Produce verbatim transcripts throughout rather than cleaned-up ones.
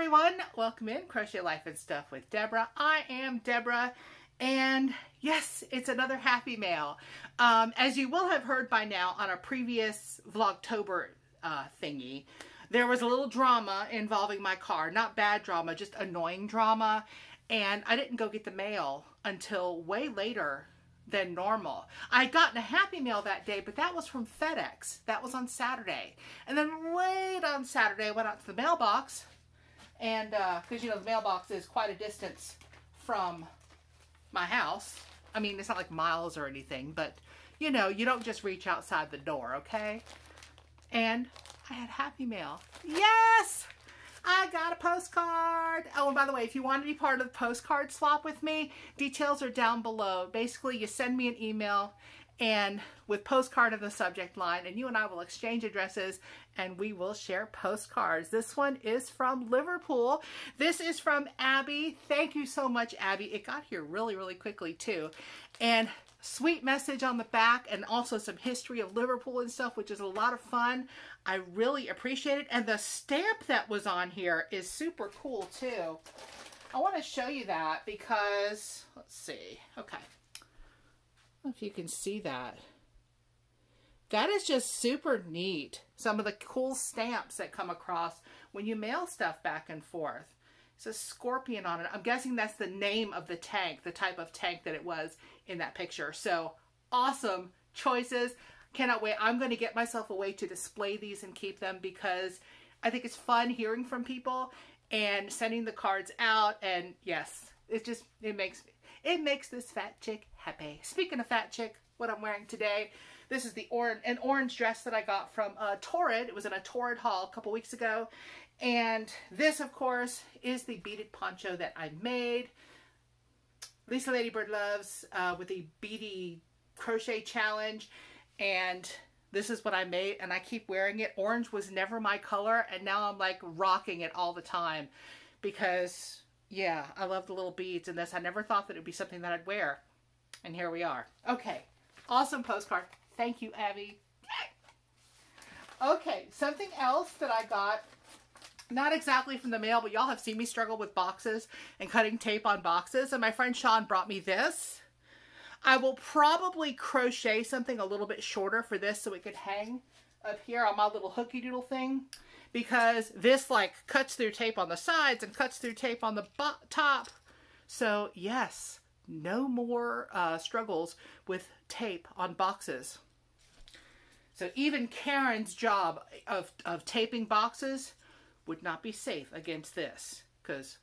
everyone, welcome in Crochet Life and Stuff with Deborah. I am Deborah, and yes, it's another happy mail. Um, as you will have heard by now on our previous Vlogtober uh, thingy, there was a little drama involving my car. Not bad drama, just annoying drama, and I didn't go get the mail until way later than normal. I had gotten a Happy Mail that day, but that was from FedEx. That was on Saturday. And then late on Saturday, I went out to the mailbox, and uh, because you know the mailbox is quite a distance from my house. I mean, it's not like miles or anything, but you know, you don't just reach outside the door, okay? And I had Happy Mail. Yes! I got a postcard. Oh, and by the way, if you want to be part of the postcard swap with me, details are down below. Basically, you send me an email and with postcard in the subject line, and you and I will exchange addresses and we will share postcards. This one is from Liverpool. This is from Abby. Thank you so much, Abby. It got here really, really quickly too. And sweet message on the back, and also some history of Liverpool and stuff, which is a lot of fun. I really appreciate it. And the stamp that was on here is super cool too. I want to show you that because, let's see. Okay. I don't know if you can see that. That is just super neat. Some of the cool stamps that come across when you mail stuff back and forth. It's a scorpion on it. I'm guessing that's the name of the tank, the type of tank that it was in that picture. So awesome choices. Cannot wait. I'm going to get myself a way to display these and keep them because I think it's fun hearing from people and sending the cards out. And yes, it just, it makes me. It makes this fat chick happy. Speaking of fat chick, what I'm wearing today, this is the orange, an orange dress that I got from uh, Torrid. It was in a Torrid haul a couple weeks ago. And this, of course, is the beaded poncho that I made. Lisa Ladybird Loves uh, with the beady crochet challenge. And this is what I made, and I keep wearing it. Orange was never my color, and now I'm like rocking it all the time because... yeah, I love the little beads in this. I never thought that it would be something that I'd wear. And here we are. Okay, awesome postcard. Thank you, Abby. Yay! Okay, something else that I got, not exactly from the mail, but y'all have seen me struggle with boxes and cutting tape on boxes. And my friend Sean brought me this. I will probably crochet something a little bit shorter for this so it could hang up here on my little hooky doodle thing, because this like cuts through tape on the sides and cuts through tape on the top. So yes, no more uh, struggles with tape on boxes. So even Karen's job of, of taping boxes would not be safe against this, because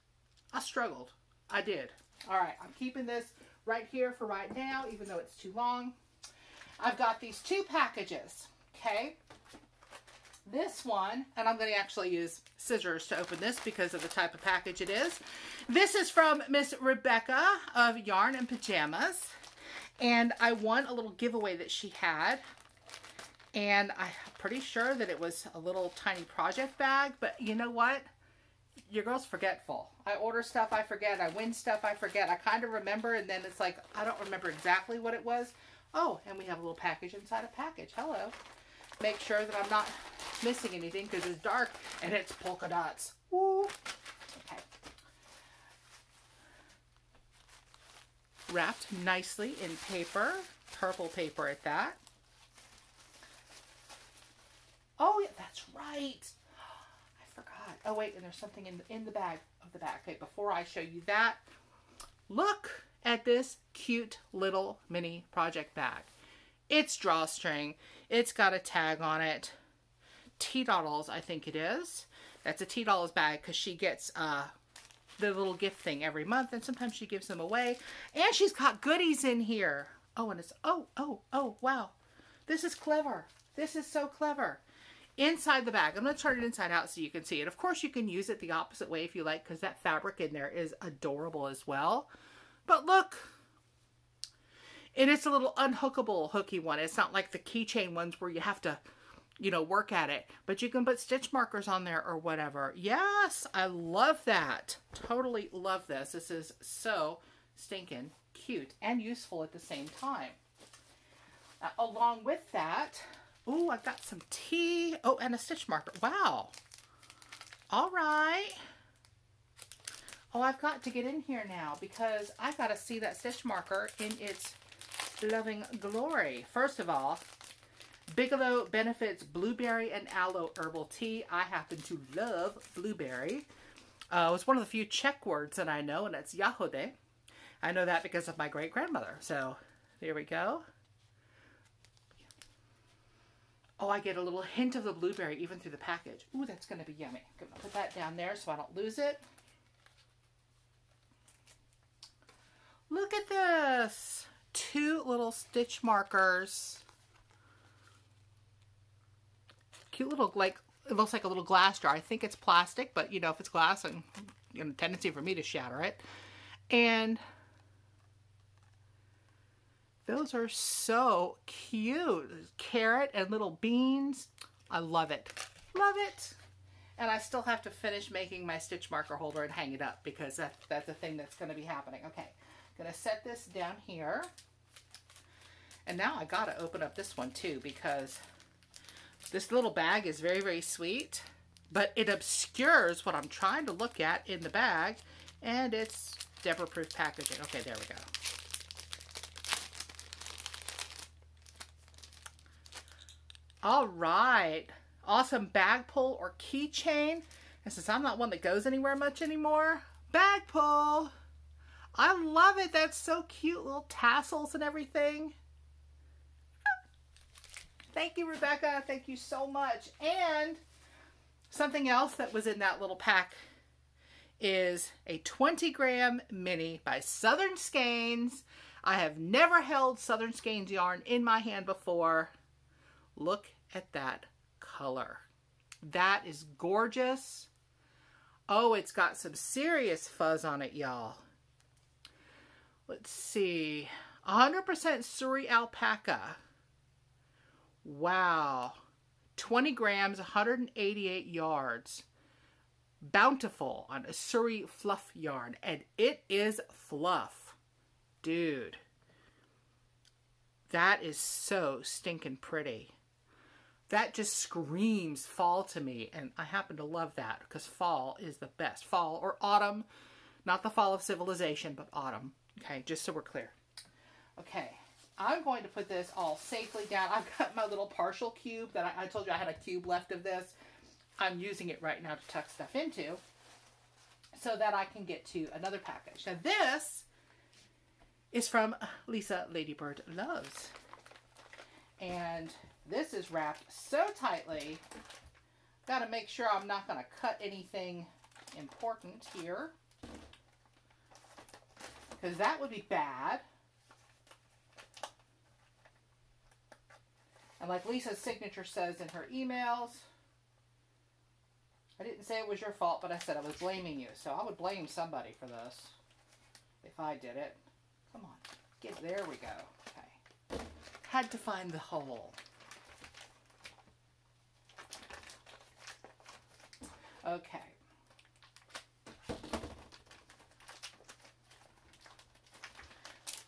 I struggled. I did. All right, I'm keeping this right here for right now, even though it's too long. I've got these two packages, okay? This one, and I'm going to actually use scissors to open this because of the type of package it is. This is from Miss Rebecca of Yarn and Pajamas. And I won a little giveaway that she had. And I'm pretty sure that it was a little tiny project bag. But you know what? Your girl's forgetful. I order stuff, I forget. I win stuff, I forget. I kind of remember, and then it's like, I don't remember exactly what it was. Oh, and we have a little package inside a package. Hello. Make sure that I'm not missing anything because it's dark and it's polka dots. Woo. Okay. Wrapped nicely in paper, purple paper at that. Oh, yeah, that's right. I forgot. Oh, wait, and there's something in the, in the bag of the bag. Okay, before I show you that, look at this cute little mini project bag. It's drawstring. It's got a tag on it. T-Doddles, I think it is. That's a T-Doddles bag because she gets uh, the little gift thing every month, and sometimes she gives them away. And she's got goodies in here. Oh, and it's, oh, oh, oh, wow. This is clever. This is so clever. Inside the bag. I'm going to turn it inside out so you can see it. Of course, you can use it the opposite way if you like, because that fabric in there is adorable as well. But look. And it's a little unhookable hooky one. It's not like the keychain ones where you have to, you know, work at it. But you can put stitch markers on there or whatever. Yes, I love that. Totally love this. This is so stinking cute and useful at the same time. Uh, along with that, ooh, I've got some tea. Oh, and a stitch marker. Wow. All right. Oh, I've got to get in here now because I've got to see that stitch marker in its loving glory. First of all, Bigelow Benefits Blueberry and Aloe Herbal Tea. I happen to love blueberry. Uh, it's one of the few Czech words that I know, and that's jahode. I know that because of my great-grandmother. So, there we go. Oh, I get a little hint of the blueberry even through the package. Ooh, that's going to be yummy. I'm going to put that down there so I don't lose it. Look at this. Two little stitch markers. Cute little, like, it looks like a little glass jar. I think it's plastic, but, you know, if it's glass, and you know, tendency for me to shatter it. And those are so cute. Carrot and little beans. I love it. Love it. And I still have to finish making my stitch marker holder and hang it up because that, that's the thing that's going to be happening. Okay. I'm going to set this down here. And now I got to open up this one too because this little bag is very, very sweet, but it obscures what I'm trying to look at in the bag. And it's Deborah-proof packaging. Okay, there we go. All right. Awesome bag pull or keychain. And since I'm not one that goes anywhere much anymore, bag pull. I love it. That's so cute. Little tassels and everything. Thank you, Rebecca. Thank you so much. And something else that was in that little pack is a twenty gram mini by Southern Skeins. I have never held Southern Skeins yarn in my hand before. Look at that color. That is gorgeous. Oh, it's got some serious fuzz on it, y'all. Let's see. one hundred percent Suri alpaca. Wow. twenty grams, one hundred eighty-eight yards. Bountiful on a Suri fluff yarn, and it is fluff, dude. That is so stinking pretty. That just screams fall to me, and I happen to love that because fall is the best. Fall or autumn, not the fall of civilization, but autumn. Okay, just so we're clear. Okay, I'm going to put this all safely down. I've got my little partial cube that I, I told you I had a cube left of this. I'm using it right now to tuck stuff into so that I can get to another package. Now this is from Lisa Ladybird Loves. And this is wrapped so tightly. Got to make sure I'm not going to cut anything important here. Because that would be bad. And like Lisa's signature says in her emails, I didn't say it was your fault, but I said I was blaming you. So I would blame somebody for this if I did it. Come on. Get there we go. Okay. Had to find the hole. Okay.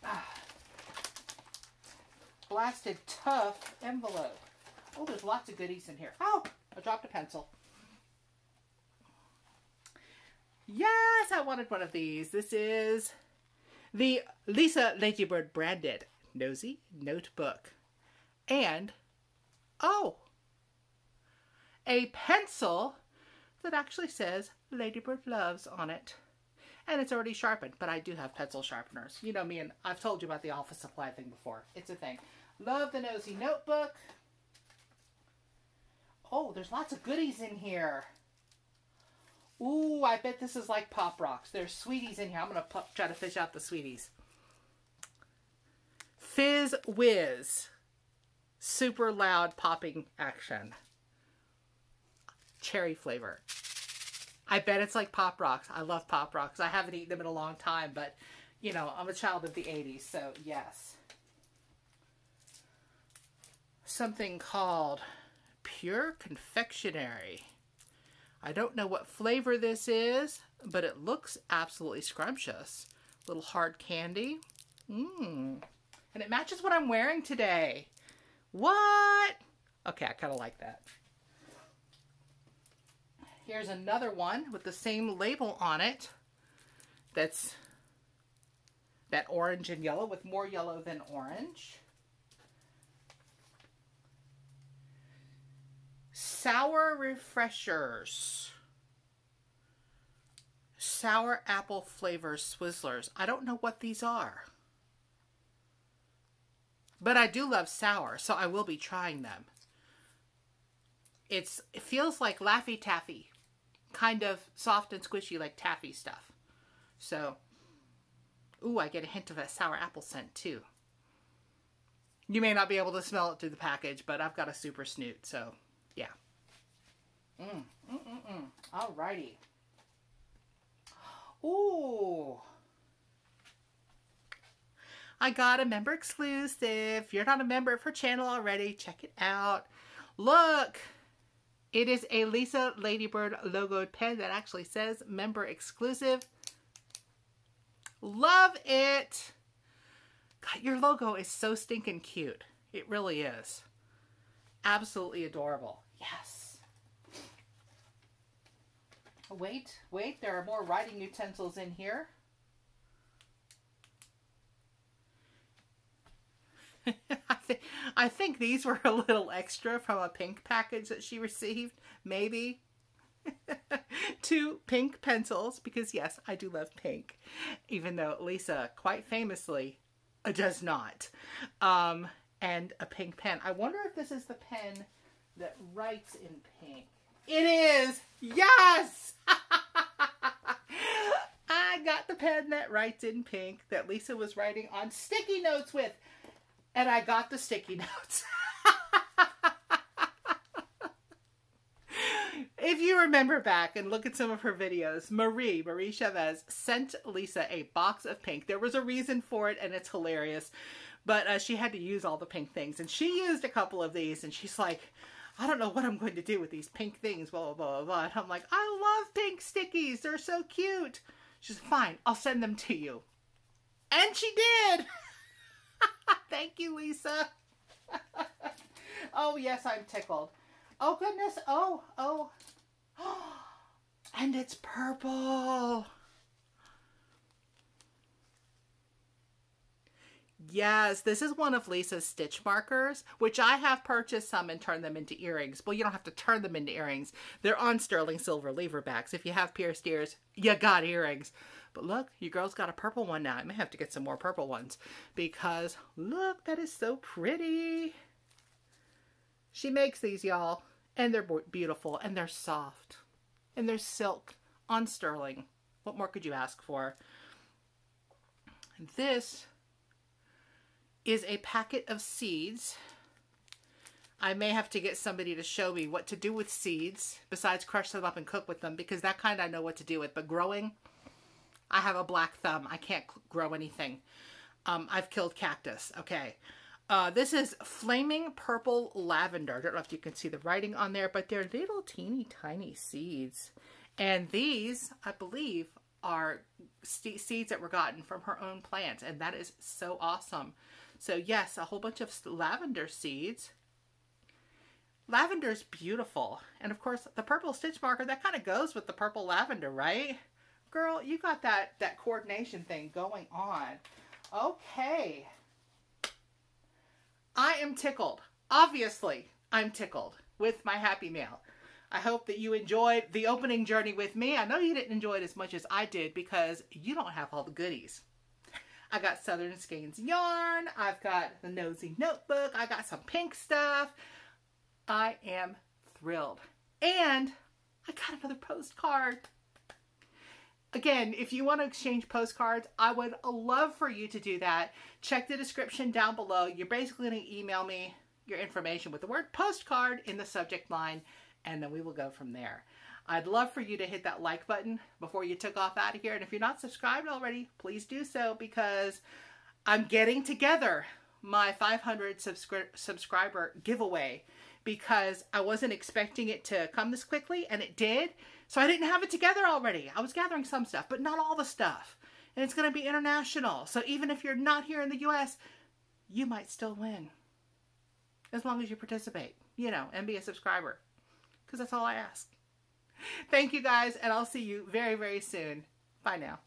Ah. Blasted tough envelope. Oh, there's lots of goodies in here. Oh, I dropped a pencil. Yes, I wanted one of these. This is the Lisa Ladybird branded Nosy Notebook. And, oh, a pencil that actually says Ladybird Loves on it. And it's already sharpened, but I do have pencil sharpeners. You know me, and I've told you about the office supply thing before. It's a thing. Love the Nosy Notebook. Oh, there's lots of goodies in here. Ooh, I bet this is like Pop Rocks. There's Sweeties in here. I'm going to try to fish out the Sweeties. Fizz Whiz. Super loud popping action. Cherry flavor. I bet it's like Pop Rocks. I love Pop Rocks. I haven't eaten them in a long time, but, you know, I'm a child of the eighties, so yes. Something called Pure Confectionery. I don't know what flavor this is, but it looks absolutely scrumptious. A little hard candy. Mmm. And it matches what I'm wearing today. What? Okay, I kind of like that. Here's another one with the same label on it. that's that orange and yellow, with more yellow than orange. Sour Refreshers. Sour Apple Flavor Swizzlers. I don't know what these are, but I do love sour, so I will be trying them. It's, it feels like Laffy Taffy, kind of soft and squishy like taffy stuff. So, ooh, I get a hint of a sour apple scent too. You may not be able to smell it through the package, but I've got a super snoot, so yeah. Mm, mm, mm, mm. Alrighty. Ooh. I got a member exclusive. If you're not a member of her channel already, check it out. Look, it is a Lisa Ladybird logoed pen that actually says member exclusive. Love it. God, your logo is so stinking cute. It really is. Absolutely adorable. Yes. Wait, wait, there are more writing utensils in here. I, th I think these were a little extra from a pink package that she received, maybe. Two pink pencils, because yes, I do love pink, even though Lisa quite famously does not. Um, and a pink pen. I wonder if this is the pen that writes in pink. It is! Yes! I got the pen that writes in pink that Lisa was writing on sticky notes with. And I got the sticky notes. If you remember back and look at some of her videos, Marie, Marie Chavez sent Lisa a box of pink. There was a reason for it, and it's hilarious. But uh, she had to use all the pink things. And she used a couple of these, and she's like, I don't know what I'm going to do with these pink things, blah, blah, blah, blah. And I'm like, I love pink stickies. They're so cute. She's like, fine, I'll send them to you. And she did. Thank you, Lisa. Oh, yes, I'm tickled. Oh, goodness. Oh, oh. And it's purple. Yes, this is one of Lisa's stitch markers, which I have purchased some and turned them into earrings. Well, you don't have to turn them into earrings. They're on sterling silver lever backs. If you have pierced ears, you got earrings. But look, your girl's got a purple one now. I may have to get some more purple ones because look, that is so pretty. She makes these, y'all, and they're beautiful, and they're soft, and they're silk on sterling. What more could you ask for? And this is a packet of seeds. I may have to get somebody to show me what to do with seeds besides crush them up and cook with them, because that kind I know what to do with, but growing, I have a black thumb. I can't grow anything. Um, I've killed cactus. Okay. Uh, this is Flaming Purple Lavender. I don't know if you can see the writing on there, but they're little teeny tiny seeds. And these, I believe, are seeds that were gotten from her own plants. And that is so awesome. So yes, a whole bunch of lavender seeds. Lavender is beautiful. And of course, the purple stitch marker, that kind of goes with the purple lavender, right? Girl, you got that, that coordination thing going on. Okay. I am tickled. Obviously, I'm tickled with my Happy Mail. I hope that you enjoyed the opening journey with me. I know you didn't enjoy it as much as I did because you don't have all the goodies. I got Southern Skeins yarn. I've got the Nosy Notebook. I got some pink stuff. I am thrilled. And I got another postcard. Again, if you want to exchange postcards, I would love for you to do that. Check the description down below. You're basically going to email me your information with the word postcard in the subject line, and then we will go from there. I'd love for you to hit that like button before you took off out of here. And if you're not subscribed already, please do so, because I'm getting together my five hundred subscri- subscriber giveaway, because I wasn't expecting it to come this quickly, and it did. So I didn't have it together already. I was gathering some stuff, but not all the stuff. And it's going to be international. So even if you're not here in the U S, you might still win. As long as you participate, you know, and be a subscriber. Because that's all I ask. Thank you guys, and I'll see you very, very soon. Bye now.